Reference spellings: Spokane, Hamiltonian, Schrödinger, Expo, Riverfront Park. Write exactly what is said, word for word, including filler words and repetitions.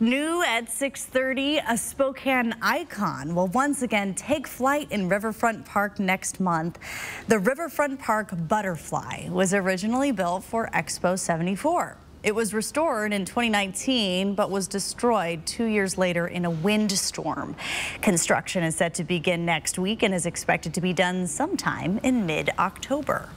New at six thirty, a Spokane icon will once again take flight in Riverfront Park next month. The Riverfront Park Butterfly was originally built for Expo seventy-four. It was restored in twenty nineteen, but was destroyed two years later in a windstorm. Construction is set to begin next week and is expected to be done sometime in mid-October.